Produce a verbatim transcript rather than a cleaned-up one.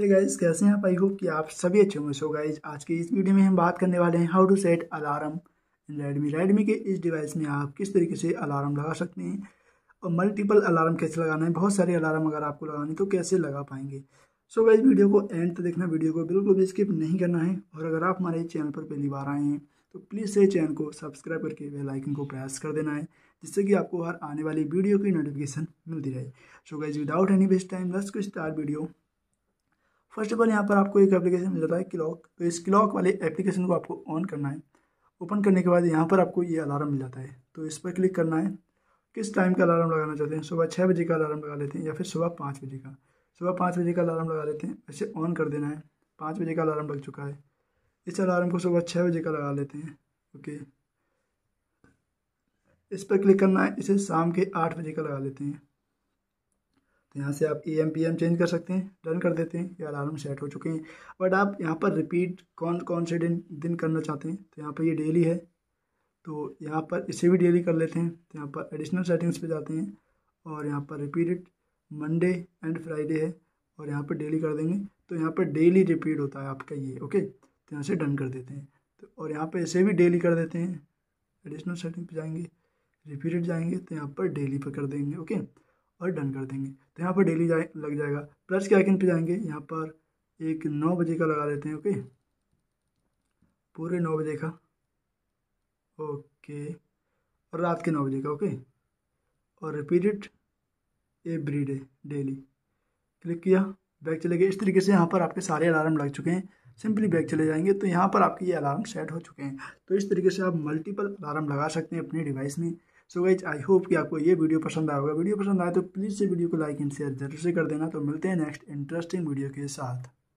Hey guys, कैसे हैं आप? आई होप कि आप सभी अच्छे होंगे। सो गाइस, आज के इस वीडियो में हम बात करने वाले हैं how to set alarm in Redmi. Redmi के इस डिवाइस में आप किस तरीके से अलार्म लगा सकते हैं और मल्टीपल अलार्म कैसे लगाना है। बहुत सारे अलार्म अगर आपको लगाने तो कैसे लगा पाएंगे। सो गाइस, वीडियो को एंड तक देखना, वीडियो को बिल्कुल भी स्किप नहीं करना है। और अगर आप हमारे चैनल पर पहली बार आए हैं तो प्लीज़ इस चैनल को सब्सक्राइब करके बेल आइकन को प्रेस कर देना है, जिससे कि आपको हर आने वाली वीडियो की नोटिफिकेशन मिलती रहे। So guys, without any waste time let's get start video. First of all, यहाँ पर आपको एक एप्लीकेशन मिल जाता है क्लॉक। तो इस क्लॉक वाले एप्लीकेशन को आपको ऑन करना है। ओपन करने के बाद यहाँ पर आपको ये अलार्म मिल जाता है, तो इस पर क्लिक करना है। किस टाइम का अलार्म लगाना चाहते हैं? सुबह छः बजे का अलार्म लगा लेते हैं या फिर सुबह पाँच बजे का सुबह पाँच बजे का अलार्म लगा लेते हैं। इसे ऑन कर देना है। पाँच बजे का अलार्म लग चुका है। इस अलार्म को सुबह छः बजे का लगा लेते हैं। ओके, इस पर क्लिक करना है। इसे शाम के आठ बजे का लगा लेते हैं। तो यहाँ से आप A M P M change कर सकते हैं। डन कर देते हैं। ये अलार्म सेट हो चुके हैं। बट आप यहाँ पर रिपीट कौन कौन से दिन दिन करना चाहते हैं, तो यहाँ पर ये डेली है, तो यहाँ पर इसे भी डेली कर लेते हैं। तो यहाँ पर एडिशनल सेटिंग्स पे जाते हैं और यहाँ पर रिपीटेड मंडे एंड फ्राइडे है और यहाँ पर डेली कर देंगे। तो यहाँ पर डेली रिपीट होता है आपका ये। ओके, तो यहाँ से डन कर देते हैं। तो और यहाँ पर इसे भी डेली कर देते हैं। एडिशनल सेटिंग पर जाएंगे, रिपीटेड जाएंगे, तो यहाँ पर डेली पर कर देंगे। ओके, और डन कर देंगे। तो यहाँ पर डेली जाए लग जाएगा। प्लस के आइकन पे जाएंगे, यहाँ पर एक नौ बजे का लगा लेते हैं। ओके, पूरे नौ बजे का। ओके, और रात के नौ बजे का। ओके, और repeated every day daily. Click किया, बैक चले गए। इस तरीके से यहाँ पर आपके सारे अलार्म लग चुके हैं। सिंपली बैक चले जाएंगे तो यहाँ पर आपके ये अलार्म सेट हो चुके हैं। तो इस तरीके से आप मल्टीपल अलार्म लगा सकते हैं अपने डिवाइस में। सो गाइज, आई होप कि आपको ये वीडियो पसंद आएगा। वीडियो पसंद आए तो प्लीज़ से वीडियो को लाइक एंड शेयर जरूर से कर देना। तो मिलते हैं नेक्स्ट इंटरेस्टिंग वीडियो के साथ।